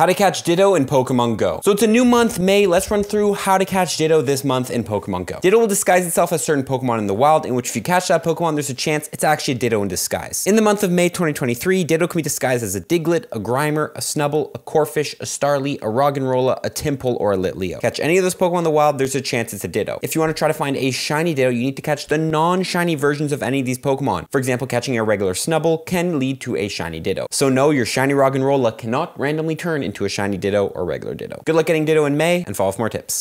How to catch Ditto in Pokemon Go. So it's a new month, May. Let's run through how to catch Ditto this month in Pokemon Go. Ditto will disguise itself as certain Pokemon in the wild, in which if you catch that Pokemon, there's a chance it's actually a Ditto in disguise. In the month of May 2023, Ditto can be disguised as a Diglett, a Grimer, a Snubble, a Corphish, a Starly, a Roggenrola, a Timpole, or a Lit Leo. Catch any of those Pokemon in the wild, there's a chance it's a Ditto. If you want to try to find a shiny Ditto, you need to catch the non-shiny versions of any of these Pokemon. For example, catching a regular Snubble can lead to a shiny Ditto. So no, your shiny Roggenrola cannot randomly turn into a shiny Ditto or regular Ditto. Good luck getting Ditto in May, and follow for more tips.